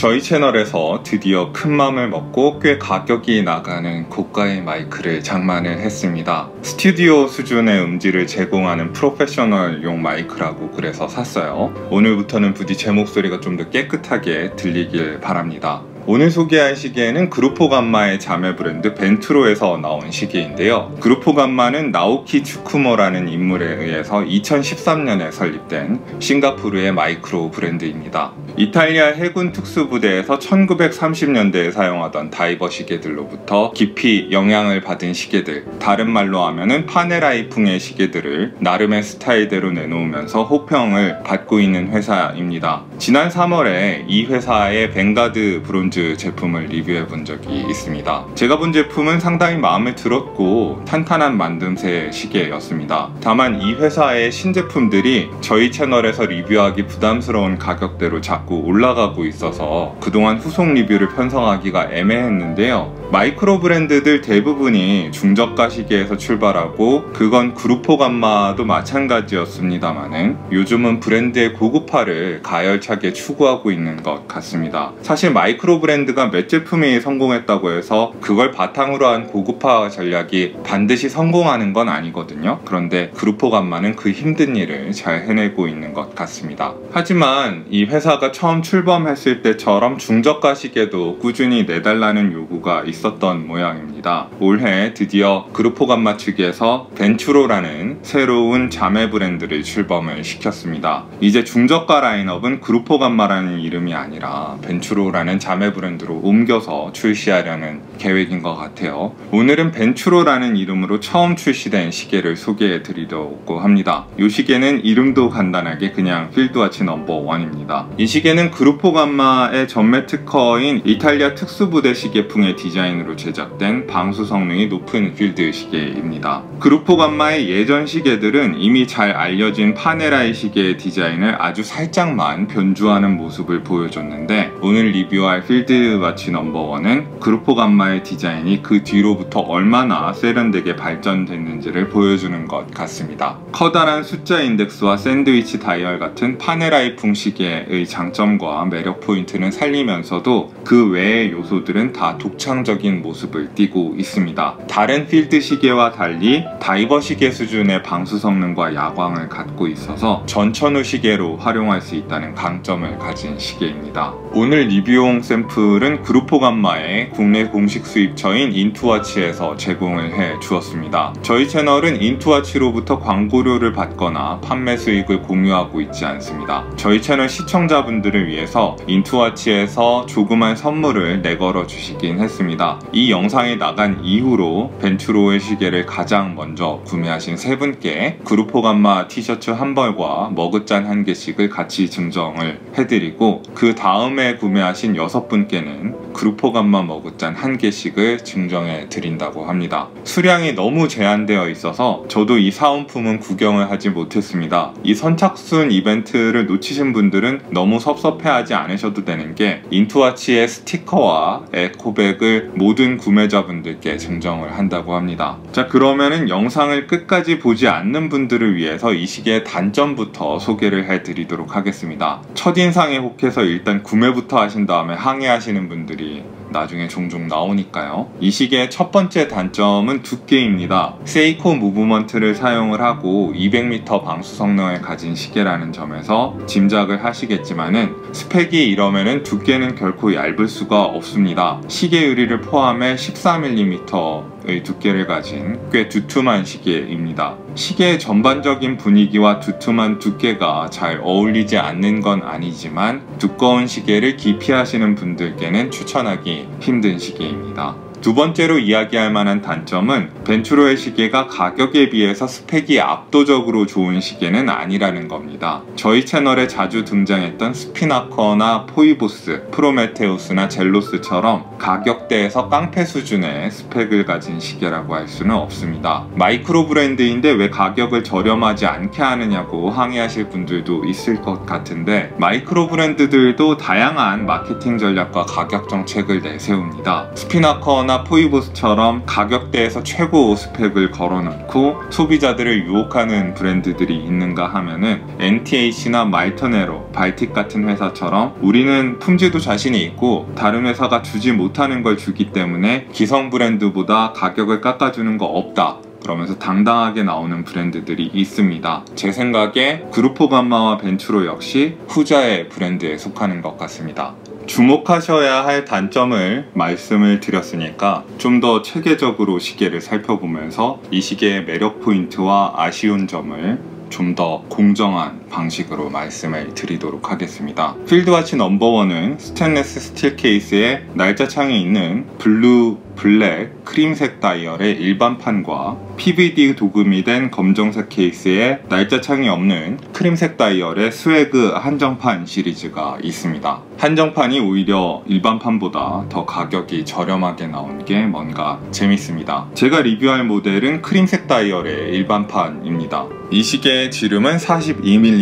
저희 채널에서 드디어 큰 맘을 먹고 꽤 가격이 나가는 고가의 마이크를 장만을 했습니다. 스튜디오 수준의 음질을 제공하는 프로페셔널용 마이크라고 그래서 샀어요. 오늘부터는 부디 제 목소리가 좀 더 깨끗하게 들리길 바랍니다. 오늘 소개할 시계는 그루포 감마의 자매 브랜드 벤투로에서 나온 시계인데요. 그루포 감마는 나오키 주쿠모라는 인물에 의해서 2013년에 설립된 싱가포르의 마이크로 브랜드입니다. 이탈리아 해군 특수부대에서 1930년대에 사용하던 다이버 시계들로부터 깊이 영향을 받은 시계들, 다른 말로 하면은 파네라이풍의 시계들을 나름의 스타일대로 내놓으면서 호평을 받고 있는 회사입니다. 지난 3월에 이 회사의 벵가드 브론즈 제품을 리뷰해 본 적이 있습니다. 제가 본 제품은 상당히 마음에 들었고 탄탄한 만듦새의 시계였습니다. 다만 이 회사의 신제품들이 저희 채널에서 리뷰하기 부담스러운 가격대로 자꾸 올라가고 있어서 그동안 후속 리뷰를 편성하기가 애매했는데요. 마이크로 브랜드들 대부분이 중저가 시계에서 출발하고 그건 그루포 감마도 마찬가지였습니다만은 요즘은 브랜드의 고급화를 가열차게 추구하고 있는 것 같습니다. 사실 마이크로 브랜드가 몇 제품이 성공했다고 해서 그걸 바탕으로 한 고급화 전략이 반드시 성공하는 건 아니거든요. 그런데 그루포 감마는 그 힘든 일을 잘 해내고 있는 것 같습니다. 하지만 이 회사가 처음 출범했을 때처럼 중저가 시계도 꾸준히 내달라는 요구가 있었던 모양입니다. 올해 드디어 그루포 감마 측에서 벤투로라는 새로운 자매 브랜드를 출범을 시켰습니다. 이제 중저가 라인업은 그루포 감마라는 이름이 아니라 벤투로라는 자매 브랜드로 옮겨서 출시하려는 계획인 것 같아요. 오늘은 벤투로라는 이름으로 처음 출시된 시계를 소개해 드리려고 합니다. 이 시계는 이름도 간단하게 그냥 필드와치 넘버1입니다. 이 시계는 그루포 감마의 전매 특허인 이탈리아 특수부대 시계풍의 디자인으로 제작된 방수 성능이 높은 필드 시계입니다. 그루포 감마의 예전 시계들은 이미 잘 알려진 파네라이 시계의 디자인을 아주 살짝만 변주하는 모습을 보여줬는데 오늘 리뷰할 필드와치 넘버1은 그루포 감마의 디자인이 그 뒤로부터 얼마나 세련되게 발전됐는지를 보여주는 것 같습니다. 커다란 숫자 인덱스와 샌드위치 다이얼 같은 파네라이풍 시계의 장점과 매력 포인트는 살리면서도 그 외의 요소들은 다 독창 적인 모습을 띠고 있습니다. 다른 필드 시계와 달리 다이버 시계 수준의 방수 성능과 야광을 갖고 있어서 전천후 시계로 활용할 수 있다는 강점을 가진 시계입니다. 오늘 리뷰용 샘플은 그루포 감마의 국내 공식 수입처인 인투와치에서 제공을 해 주었습니다. 저희 채널은 인투와치로부터 광고료를 받거나 판매 수익을 공유하고 있지 않습니다. 저희 채널 시청자분들을 위해서 인투와치에서 조그만 선물을 내걸어 주시긴 했습니다. 이 영상이 나간 이후로 벤투로의 시계를 가장 먼저 구매하신 세 분께 그루포 감마 티셔츠 한 벌과 머그잔 한 개씩을 같이 증정을 해드리고 그 다음에 구매하신 6분께는 그루포 감마 머그잔 한 개씩을 증정해 드린다고 합니다. 수량이 너무 제한되어 있어서 저도 이 사은품은 구경을 하지 못했습니다. 이 선착순 이벤트를 놓치신 분들은 너무 섭섭해하지 않으셔도 되는 게 인투와치의 스티커와 에코백을 모든 구매자분들께 증정을 한다고 합니다. 자, 그러면은 영상을 끝까지 보지 않는 분들을 위해서 이 시계의 단점부터 소개를 해드리도록 하겠습니다. 첫인상에 혹해서 일단 구매부터 하신 다음에 항의하시는 분들이 나중에 종종 나오니까요. 이 시계의 첫 번째 단점은 두께입니다. 세이코 무브먼트를 사용을 하고 200m 방수 성능을 가진 시계라는 점에서 짐작을 하시겠지만은 스펙이 이러면은 두께는 결코 얇을 수가 없습니다. 시계 유리를 포함해 14mm 의 두께를 가진 꽤 두툼한 시계입니다. 시계의 전반적인 분위기와 두툼한 두께가 잘 어울리지 않는 건 아니지만 두꺼운 시계를 기피하시는 분들께는 추천하기 힘든 시계입니다. 두 번째로 이야기할 만한 단점은 벤투로의 시계가 가격에 비해서 스펙이 압도적으로 좋은 시계는 아니라는 겁니다. 저희 채널에 자주 등장했던 스피나커나 포이보스, 프로메테우스나 젤로스처럼 가격대에서 깡패 수준의 스펙을 가진 시계라고 할 수는 없습니다. 마이크로 브랜드인데 왜 가격을 저렴하지 않게 하느냐고 항의하실 분들도 있을 것 같은데 마이크로 브랜드들도 다양한 마케팅 전략과 가격 정책을 내세웁니다. 스피나커나 벤투로나 포이보스처럼 가격대에서 최고 스펙을 걸어놓고 소비자들을 유혹하는 브랜드들이 있는가 하면은 NTAC나 말터네로, 발틱 같은 회사처럼 우리는 품질도 자신이 있고 다른 회사가 주지 못하는 걸 주기 때문에 기성 브랜드보다 가격을 깎아주는 거 없다, 그러면서 당당하게 나오는 브랜드들이 있습니다. 제 생각에 그루포 감마와 벤투로 역시 후자의 브랜드에 속하는 것 같습니다. 주목하셔야 할 단점을 말씀을 드렸으니까 좀 더 체계적으로 시계를 살펴보면서 이 시계의 매력 포인트와 아쉬운 점을 좀 더 공정한 방식으로 말씀을 드리도록 하겠습니다. 필드와치 넘버원은 스테인레스 스틸 케이스에 날짜창이 있는 블루, 블랙, 크림색 다이얼의 일반판과 PVD 도금이 된 검정색 케이스에 날짜창이 없는 크림색 다이얼의 스웨그 한정판 시리즈가 있습니다. 한정판이 오히려 일반판보다 더 가격이 저렴하게 나온 게 뭔가 재밌습니다. 제가 리뷰할 모델은 크림색 다이얼의 일반판입니다. 이 시계의 지름은 42mm입니다.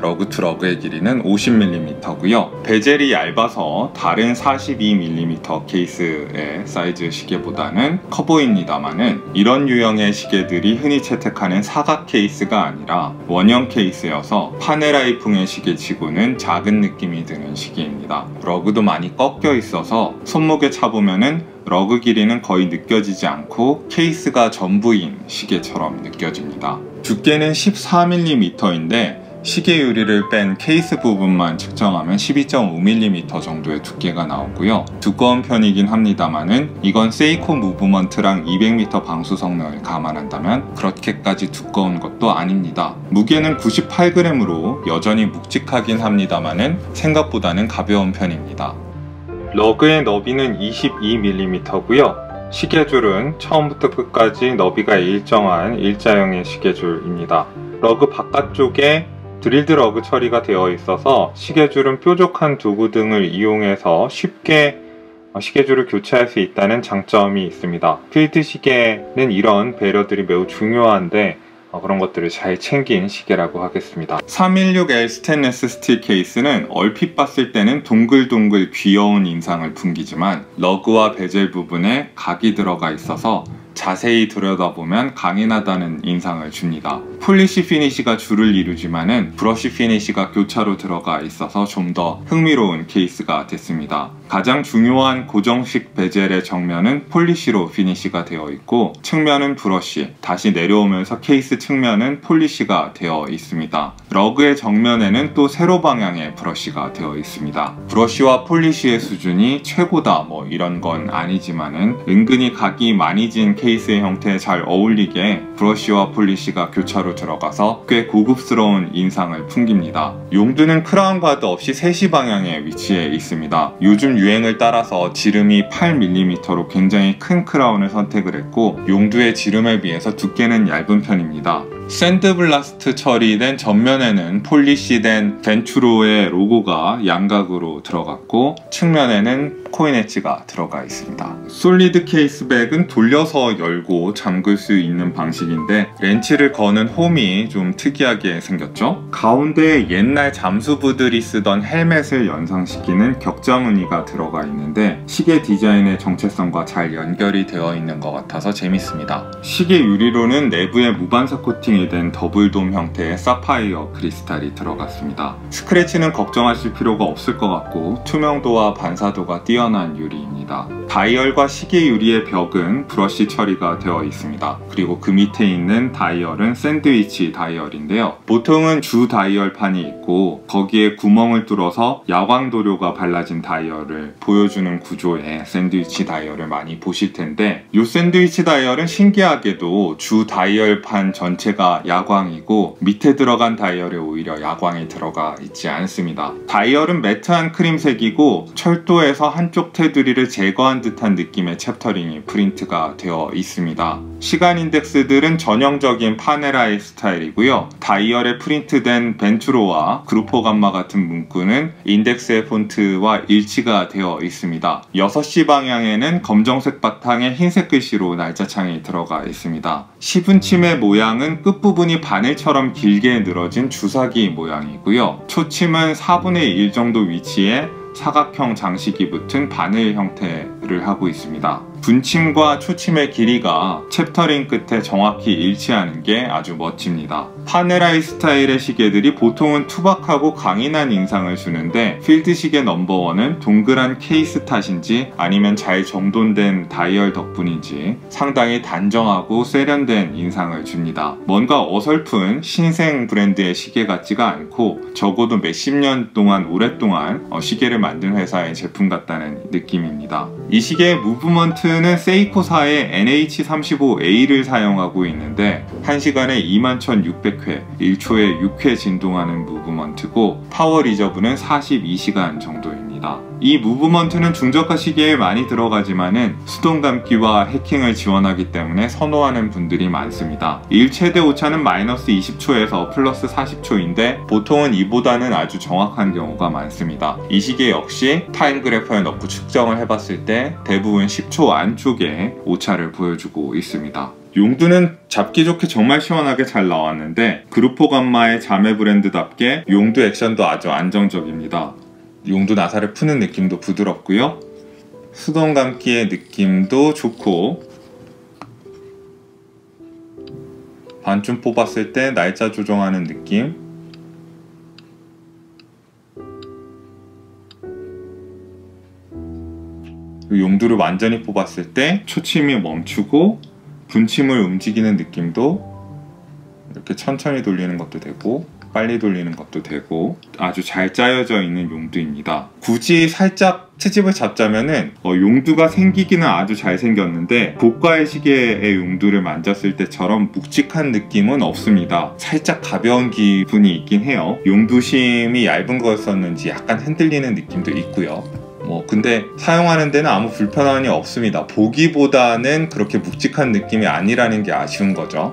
러그 투 러그의 길이는 50mm고요. 베젤이 얇아서 다른 42mm 케이스의 사이즈 시계보다는 커 보입니다만은 이런 유형의 시계들이 흔히 채택하는 사각 케이스가 아니라 원형 케이스여서 파네라이풍의 시계치고는 작은 느낌이 드는 시계입니다. 러그도 많이 꺾여 있어서 손목에 차보면은 러그 길이는 거의 느껴지지 않고 케이스가 전부인 시계처럼 느껴집니다. 두께는 14mm인데 시계 유리를 뺀 케이스 부분만 측정하면 12.5mm 정도의 두께가 나오고요. 두꺼운 편이긴 합니다만은 이건 세이코 무브먼트랑 200m 방수 성능을 감안한다면 그렇게까지 두꺼운 것도 아닙니다. 무게는 98g으로 여전히 묵직하긴 합니다만은 생각보다는 가벼운 편입니다. 러그의 너비는 22mm고요. 시계줄은 처음부터 끝까지 너비가 일정한 일자형의 시계줄입니다. 러그 바깥쪽에 드릴드 러그 처리가 되어 있어서 시계줄은 뾰족한 도구 등을 이용해서 쉽게 시계줄을 교체할 수 있다는 장점이 있습니다. 필드 시계는 이런 배려들이 매우 중요한데 그런 것들을 잘 챙긴 시계라고 하겠습니다. 316L 스테인리스 스틸 케이스는 얼핏 봤을 때는 동글동글 귀여운 인상을 풍기지만 러그와 베젤 부분에 각이 들어가 있어서 자세히 들여다보면 강인하다는 인상을 줍니다. 폴리시 피니시가 주를 이루지만은 브러쉬 피니시가 교차로 들어가 있어서 좀 더 흥미로운 케이스가 됐습니다. 가장 중요한 고정식 베젤의 정면은 폴리시로 피니시가 되어 있고 측면은 브러쉬, 다시 내려오면서 케이스 측면은 폴리시가 되어 있습니다. 러그의 정면에는 또 세로 방향의 브러쉬가 되어 있습니다. 브러쉬와 폴리시의 수준이 최고다 뭐 이런 건 아니지만은 은근히 각이 많이 진 케이스의 형태에 잘 어울리게 브러쉬와 폴리시가 교차로 들어가서 꽤 고급스러운 인상을 풍깁니다. 용두는 크라운 가드 없이 3시 방향의 위치에 있습니다. 요즘 유행을 따라서 지름이 8mm로 굉장히 큰 크라운을 선택을 했고 용두의 지름에 비해서 두께는 얇은 편입니다. 샌드블라스트 처리된 전면에는 폴리시된 벤투로의 로고가 양각으로 들어갔고 측면에는 코인 엣지가 들어가 있습니다. 솔리드 케이스백은 돌려서 열고 잠글 수 있는 방식인데 렌치를 거는 홈이 좀 특이하게 생겼죠? 가운데에 옛날 잠수부들이 쓰던 헬멧을 연상시키는 격자 무늬가 들어가 있는데 시계 디자인의 정체성과 잘 연결이 되어 있는 것 같아서 재밌습니다. 시계 유리로는 내부에 무반사 코팅이 된 더블돔 형태의 사파이어 크리스탈이 들어갔습니다. 스크래치는 걱정하실 필요가 없을 것 같고 투명도와 반사도가 뛰어난 유리입니다. 다이얼과 시계 유리의 벽은 브러쉬 처리가 되어 있습니다. 그리고 그 밑에 있는 다이얼은 샌드위치 다이얼인데요. 보통은 주 다이얼판이 있고 거기에 구멍을 뚫어서 야광도료가 발라진 다이얼을 보여주는 구조의 샌드위치 다이얼을 많이 보실 텐데 이 샌드위치 다이얼은 신기하게도 주 다이얼판 전체가 야광이고 밑에 들어간 다이얼에 오히려 야광이 들어가 있지 않습니다. 다이얼은 매트한 크림색이고 철도에서 한쪽 테두리를 제거한 듯한 느낌의 챕터링이 프린트가 되어 있습니다. 시간 인덱스들은 전형적인 파네라이 스타일이고요. 다이얼에 프린트된 벤투로와 그루포 감마 같은 문구는 인덱스의 폰트와 일치가 되어 있습니다. 6시 방향에는 검정색 바탕에 흰색 글씨로 날짜창이 들어가 있습니다. 10인침의 모양은 끝부분이 바늘처럼 길게 늘어진 주사기 모양이고요. 초침은 4분의 1 정도 위치에 사각형 장식이 붙은 바늘 형태를 하고 있습니다. 분침과 초침의 길이가 챕터링 끝에 정확히 일치하는 게 아주 멋집니다. 파네라이 스타일의 시계들이 보통은 투박하고 강인한 인상을 주는데 필드시계 넘버원은 동그란 케이스 탓인지 아니면 잘 정돈된 다이얼 덕분인지 상당히 단정하고 세련된 인상을 줍니다. 뭔가 어설픈 신생 브랜드의 시계 같지가 않고 적어도 몇십 년 동안 오랫동안 시계를 만든 회사의 제품 같다는 느낌입니다. 이 시계의 무브먼트 는 세이코사의 NH35A를 사용하고 있는데 1시간에 21,600회, 1초에 6회 진동하는 무브먼트고 파워 리저브는 42시간 정도입니다. 이 무브먼트는 중저가 시계에 많이 들어가지만은 수동 감기와 해킹을 지원하기 때문에 선호하는 분들이 많습니다. 일 최대 오차는 마이너스 20초에서 플러스 40초인데 보통은 이보다는 아주 정확한 경우가 많습니다. 이 시계 역시 타임그래퍼에 넣고 측정을 해봤을 때 대부분 10초 안쪽에 오차를 보여주고 있습니다. 용두는 잡기 좋게 정말 시원하게 잘 나왔는데 그루포 감마의 자매 브랜드답게 용두 액션도 아주 안정적입니다. 용두 나사를 푸는 느낌도 부드럽고요, 수동 감기의 느낌도 좋고 반쯤 뽑았을 때 날짜 조정하는 느낌, 용두를 완전히 뽑았을 때 초침이 멈추고 분침을 움직이는 느낌도 이렇게 천천히 돌리는 것도 되고 빨리 돌리는 것도 되고 아주 잘 짜여져 있는 용두입니다. 굳이 살짝 트집을 잡자면은 용두가 생기기는 아주 잘 생겼는데 고가의 시계의 용두를 만졌을 때처럼 묵직한 느낌은 없습니다. 살짝 가벼운 기분이 있긴 해요. 용두심이 얇은 거였었는지 약간 흔들리는 느낌도 있고요. 근데 사용하는 데는 아무 불편함이 없습니다. 보기보다는 그렇게 묵직한 느낌이 아니라는 게 아쉬운 거죠.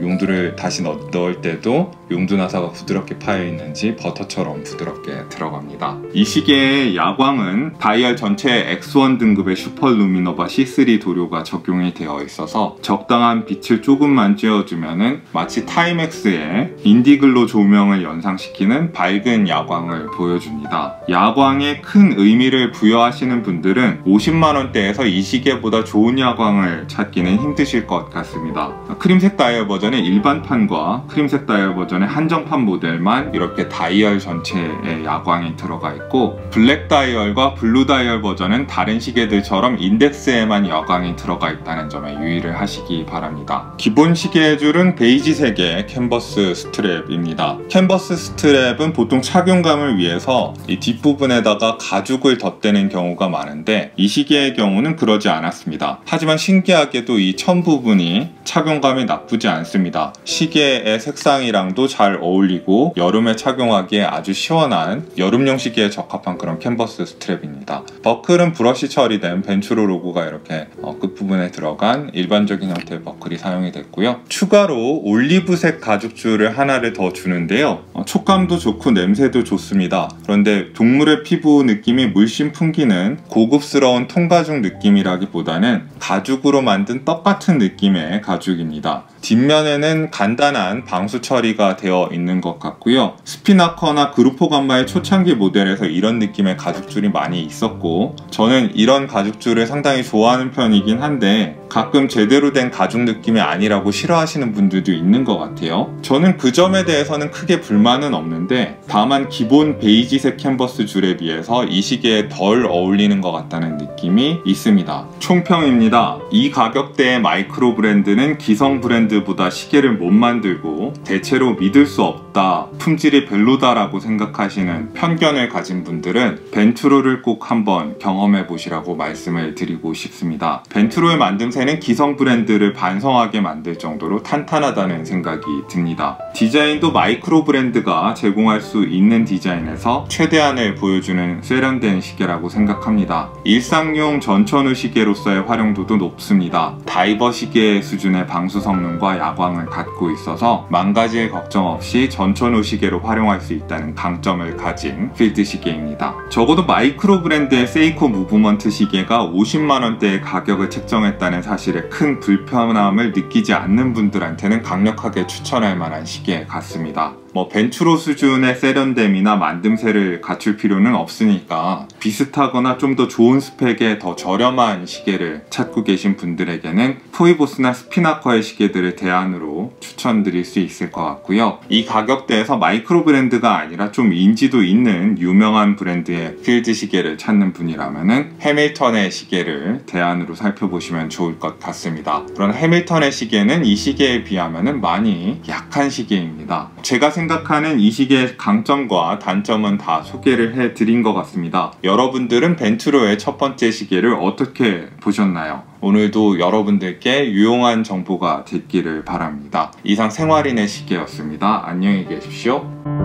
용두를 다시 넣을 때도 용두 나사가 부드럽게 파여 있는지 버터처럼 부드럽게 들어갑니다. 이 시계의 야광은 다이얼 전체에 X1 등급의 슈퍼루미노바 C3 도료가 적용이 되어 있어서 적당한 빛을 조금만 쬐어주면은 마치 타임엑스의 인디글로 조명을 연상시키는 밝은 야광을 보여줍니다. 야광에 큰 의미를 부여하시는 분들은 50만원대에서 이 시계보다 좋은 야광을 찾기는 힘드실 것 같습니다. 크림색 다이얼 버전의 일반판과 크림색 다이얼 버전의 한정판 모델만 이렇게 다이얼 전체에 야광이 들어가 있고 블랙 다이얼과 블루 다이얼 버전은 다른 시계들처럼 인덱스에만 야광이 들어가 있다는 점에 유의를 하시기 바랍니다. 기본 시계의 줄은 베이지색의 캔버스 스트랩입니다. 캔버스 스트랩은 보통 착용감을 위해서 이 뒷부분에다가 가죽을 덧대는 경우가 많은데 이 시계의 경우는 그러지 않았습니다. 하지만 신기하게도 이 천 부분이 착용감이 나쁘지 않습니다. 시계의 색상이랑도 잘 어울리고 여름에 착용하기에 아주 시원한 여름용 시계에 적합한 그런 캔버스 스트랩입니다. 버클은 브러쉬 처리된 벤투로 로고가 이렇게 끝부분에 들어간 일반적인 형태의 버클이 사용이 됐고요. 추가로 올리브색 가죽줄을 하나를 더 주는데요. 촉감도 좋고 냄새도 좋습니다. 그런데 동물의 피부 느낌이 물씬 풍기는 고급스러운 통가죽 느낌이라기보다는 가죽으로 만든 떡 같은 느낌의 가죽입니다. 뒷면에는 간단한 방수 처리가 되어 있는 것 같고요. 스피나커나 그루포 감마의 초창기 모델에서 이런 느낌의 가죽줄이 많이 있었고 저는 이런 가죽줄을 상당히 좋아하는 편이긴 한데 가끔 제대로 된 가죽 느낌이 아니라고 싫어하시는 분들도 있는 것 같아요. 저는 그 점에 대해서는 크게 불만은 없는데 다만 기본 베이지색 캔버스 줄에 비해서 이 시계에 덜 어울리는 것 같다는 느낌이 있습니다. 총평입니다. 이 가격대의 마이크로 브랜드는 기성 브랜드보다 시계를 못 만들고 대체로 믿을 수 없다, 품질이 별로다 라고 생각하시는 편견을 가진 분들은 벤투로를 꼭 한번 경험해 보시라고 말씀을 드리고 싶습니다. 벤투로의 만듦새는 기성 브랜드를 반성하게 만들 정도로 탄탄하다는 생각이 듭니다. 디자인도 마이크로 브랜드가 제공할 수 있는 디자인에서 최대한을 보여주는 세련된 시계라고 생각합니다. 일상용 전천후 시계로서의 활용도도 높습니다. 다이버 시계 수준의 방수 성능과 야광을 갖고 있어서 망가질 걱정 없이 전천후 시계로 활용할 수 있다는 강점을 가진 필드 시계입니다. 적어도 마이크로 브랜드의 세이코 무브먼트 시계가 50만원대의 가격을 책정했다는 사실에 큰 불편함을 느끼지 않는 분들한테는 강력하게 추천할 만한 시계 같습니다. 뭐 벤투로 수준의 세련됨이나 만듦새를 갖출 필요는 없으니까 비슷하거나 좀 더 좋은 스펙의 더 저렴한 시계를 찾고 계신 분들에게는 포이보스나 스피나커의 시계들을 대안으로 추천드릴 수 있을 것 같고요. 이 가격대에서 마이크로 브랜드가 아니라 좀 인지도 있는 유명한 브랜드의 필드 시계를 찾는 분이라면은 해밀턴의 시계를 대안으로 살펴보시면 좋을 것 같습니다. 그런 해밀턴의 시계는 이 시계에 비하면은 많이 약한 시계입니다. 제가 생각하는 이 시계의 강점과 단점은 다 소개를 해드린 것 같습니다. 여러분들은 벤투로의 첫 번째 시계를 어떻게 보셨나요? 오늘도 여러분들께 유용한 정보가 됐기를 바랍니다. 이상 생활인의 시계였습니다. 안녕히 계십시오.